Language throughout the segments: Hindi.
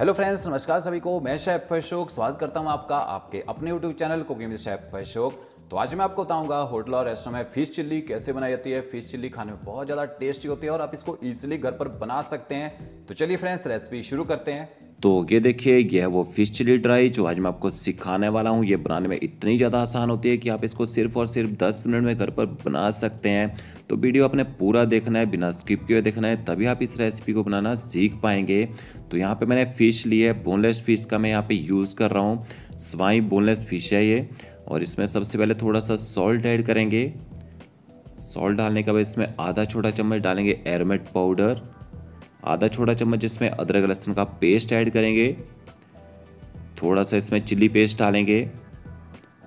हेलो फ्रेंड्स, नमस्कार सभी को। मैं शेफ अशोक स्वागत करता हूं आपका आपके अपने YouTube channel cooking with chef Ashok. तो आज मैं आपको बताऊंगा होटल और रेस्टोरेंट में फिश चिल्ली कैसे बनाई जाती है। फिश चिल्ली खाने में बहुत ज़्यादा टेस्टी होती है और आप इसको ईजिली घर पर बना सकते हैं। तो चलिए फ्रेंड्स, रेसिपी शुरू करते हैं। तो ये देखिए, यह है वो फिश चिली ड्राई जो आज मैं आपको सिखाने वाला हूँ। ये बनाने में इतनी ज़्यादा आसान होती है कि आप इसको सिर्फ और सिर्फ 10 मिनट में घर पर बना सकते हैं। तो वीडियो आपने पूरा देखना है, बिना स्किप किए देखना है, तभी आप इस रेसिपी को बनाना सीख पाएंगे। तो यहाँ पे मैंने फ़िश ली है, बोनलेस फ़िश का मैं यहाँ पे यूज़ कर रहा हूँ। स्वाई बोनलेस फ़िश है ये। और इसमें सबसे पहले थोड़ा सा सॉल्ट ऐड करेंगे। सॉल्ट डालने के बाद इसमें आधा छोटा चम्मच डालेंगे एरोमेट पाउडर, आधा छोटा चम्मच इसमें अदरक लहसुन का पेस्ट ऐड करेंगे, थोड़ा सा इसमें चिल्ली पेस्ट डालेंगे।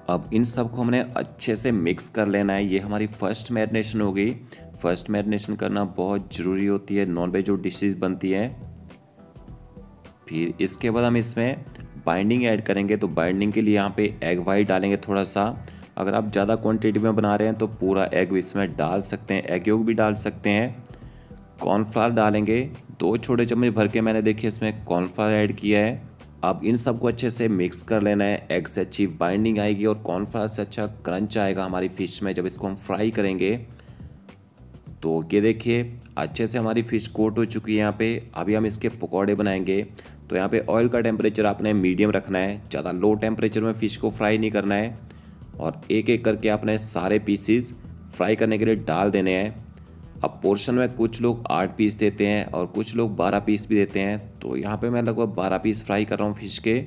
अब इन सब को हमने अच्छे से मिक्स कर लेना है। ये हमारी फर्स्ट मैरिनेशन हो गई। फर्स्ट मैरिनेशन करना बहुत ज़रूरी होती है नॉन वेज जो डिशेज बनती हैं। फिर इसके बाद हम इसमें बाइंडिंग ऐड करेंगे। तो बाइंडिंग के लिए यहाँ पे एग वाइट डालेंगे थोड़ा सा। अगर आप ज़्यादा क्वान्टिटी में बना रहे हैं तो पूरा एग इसमें डाल सकते हैं, एग योग भी डाल सकते हैं। कॉर्नफ्लावर डालेंगे 2 छोटे चम्मच भर के। मैंने देखिए इसमें कॉर्नफ्लावर ऐड किया है। अब इन सबको अच्छे से मिक्स कर लेना है। एग से अच्छी बाइंडिंग आएगी और कॉर्नफ्लावर से अच्छा क्रंच आएगा हमारी फ़िश में जब इसको हम फ्राई करेंगे। तो ये देखिए अच्छे से हमारी फ़िश कोट हो चुकी है। यहाँ पे अभी हम इसके पकौड़े बनाएंगे। तो यहाँ पे ऑयल का टेम्परेचर आपने मीडियम रखना है, ज़्यादा लो टेम्परेचर में फ़िश को फ्राई नहीं करना है। और एक एक करके आपने सारे पीसीज फ्राई करने के लिए डाल देने हैं। अब पोर्शन में कुछ लोग 8 पीस देते हैं और कुछ लोग 12 पीस भी देते हैं। तो यहाँ पे मैं लगभग 12 पीस फ्राई कर रहा हूँ फ़िश के।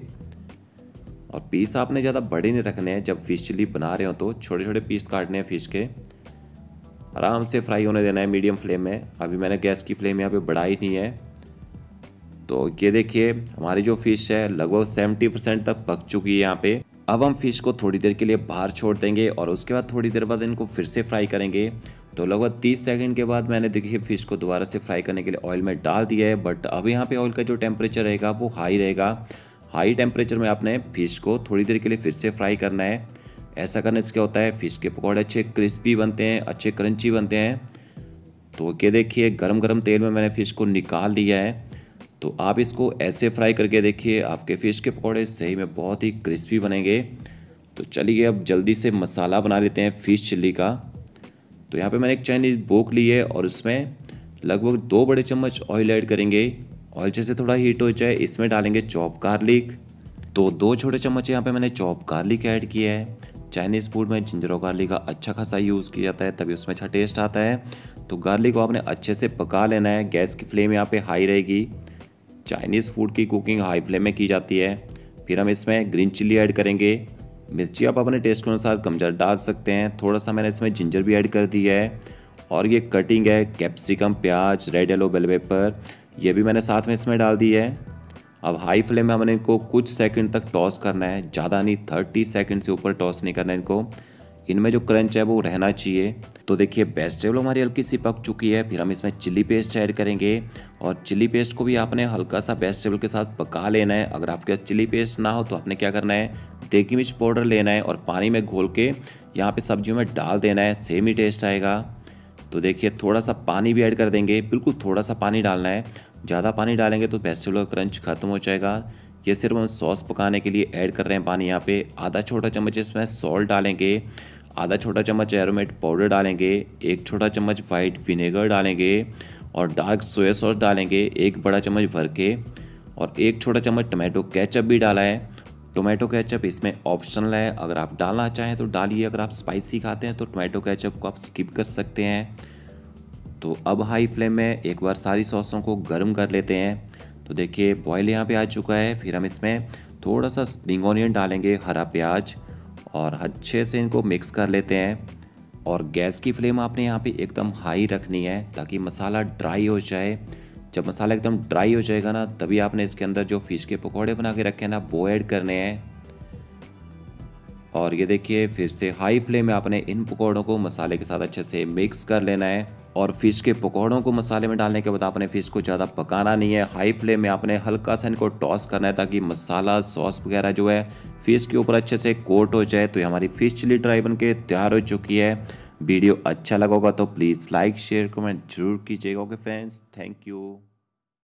और पीस आपने ज़्यादा बड़े नहीं रखने हैं, जब फ़िश चिली बना रहे हो तो छोटे छोटे पीस काटने हैं फ़िश के। आराम से फ्राई होने देना है मीडियम फ्लेम में। अभी मैंने गैस की फ्लेम यहाँ पे बढ़ाई नहीं है। तो ये देखिए हमारी जो फ़िश है लगभग 70% तक पक चुकी है यहाँ पे। अब हम फ़िश को थोड़ी देर के लिए बाहर छोड़ देंगे और उसके बाद थोड़ी देर बाद इनको फिर से फ्राई करेंगे। तो लगभग 30 सेकंड के बाद मैंने देखिए फ़िश को दोबारा से फ्राई करने के लिए ऑयल में डाल दिया है। बट अब यहाँ पे ऑयल का जो टेम्परेचर रहेगा वो हाई रहेगा। हाई टेम्परेचर में आपने फ़िश को थोड़ी देर के लिए फिर से फ्राई करना है। ऐसा करने से क्या होता है, फ़िश के पकौड़े अच्छे क्रिस्पी बनते हैं, अच्छे क्रंची बनते हैं। तो ये देखिए गर्म गर्म तेल में मैंने फ़िश को निकाल लिया है। तो आप इसको ऐसे फ्राई करके देखिए, आपके फ़िश के पकौड़े सही में बहुत ही क्रिस्पी बनेंगे। तो चलिए अब जल्दी से मसाला बना लेते हैं फ़िश चिल्ली का। तो यहाँ पे मैंने एक चाइनीज़ बोक ली है और उसमें लगभग 2 बड़े चम्मच ऑयल ऐड करेंगे। ऑयल जैसे थोड़ा हीट हो जाए इसमें डालेंगे चॉप गार्लिक। तो 2 छोटे चम्मच यहाँ पे मैंने चॉप गार्लिक ऐड किया है। चाइनीज़ फूड में जिंजर और गार्लिक का अच्छा खासा यूज़ किया जाता है, तभी उसमें अच्छा टेस्ट आता है। तो गार्लिक को आपने अच्छे से पका लेना है। गैस की फ्लेम यहाँ पर हाई रहेगी। चाइनीज़ फूड की कुकिंग हाई फ्लेम में की जाती है। फिर हम इसमें ग्रीन चिली ऐड करेंगे। मिर्ची आप अपने टेस्ट के अनुसार कम ज़्यादा डाल सकते हैं। थोड़ा सा मैंने इसमें जिंजर भी ऐड कर दिया है। और ये कटिंग है कैप्सिकम, प्याज, रेड एलो, बेल पेपर, ये भी मैंने साथ में इसमें डाल दी है। अब हाई फ्लेम में हमने इनको कुछ सेकंड तक टॉस करना है, ज़्यादा नहीं, 30 सेकंड से ऊपर टॉस नहीं करना है इनको। इनमें जो क्रंच है वो रहना चाहिए। तो देखिए वेजिटेबल हमारी हल्की सी पक चुकी है। फिर हम इसमें चिली पेस्ट ऐड करेंगे और चिली पेस्ट को भी आपने हल्का सा वेजिटेबल के साथ पका लेना है। अगर आपके पास चिली पेस्ट ना हो तो आपने क्या करना है, देगी मिर्च पाउडर लेना है और पानी में घोल के यहाँ पे सब्जियों में डाल देना है, सेम ही टेस्ट आएगा। तो देखिए थोड़ा सा पानी भी ऐड कर देंगे, बिल्कुल थोड़ा सा पानी डालना है। ज़्यादा पानी डालेंगे तो वेजिटेबल का क्रंच खत्म हो जाएगा। ये सिर्फ हम सॉस पकाने के लिए ऐड कर रहे हैं पानी। यहाँ पे आधा छोटा चम्मच इसमें सॉल्ट डालेंगे, आधा छोटा चम्मच एरोमेट पाउडर डालेंगे, 1 छोटा चम्मच वाइट विनेगर डालेंगे और डार्क सोया सॉस डालेंगे 1 बड़ा चम्मच भर के। और 1 छोटा चम्मच टोमेटो केचप भी डाला है। टोमेटो केचप इसमें ऑप्शनल है, अगर आप डालना चाहें तो डालिए। अगर आप स्पाइसी खाते हैं तो टोमेटो केचप को आप स्किप कर सकते हैं। तो अब हाई फ्लेम में एक बार सारी सॉसों को गर्म कर लेते हैं। तो देखिए बॉयल यहाँ पे आ चुका है। फिर हम इसमें थोड़ा सा स्प्रिंग ऑनियन डालेंगे, हरा प्याज, और अच्छे से इनको मिक्स कर लेते हैं। और गैस की फ्लेम आपने यहाँ पे एकदम हाई रखनी है ताकि मसाला ड्राई हो जाए। जब मसाला एकदम ड्राई हो जाएगा ना, तभी आपने इसके अंदर जो फ़िश के पकौड़े बना के रखे हैं ना, वो ऐड करने हैं। और ये देखिए फिर से हाई फ्लेम में आपने इन पकौड़ों को मसाले के साथ अच्छे से मिक्स कर लेना है। और फ़िश के पकौड़ों को मसाले में डालने के बाद आपने फ़िश को ज़्यादा पकाना नहीं है। हाई फ्लेम में आपने हल्का सा इनको टॉस करना है ताकि मसाला सॉस वगैरह जो है फ़िश के ऊपर अच्छे से कोट हो जाए। तो ये हमारी फ़िश चिली ड्राई बन के तैयार हो चुकी है। वीडियो अच्छा लगा होगा तो प्लीज़ लाइक शेयर कमेंट जरूर कीजिएगा। Okay friends, thank you.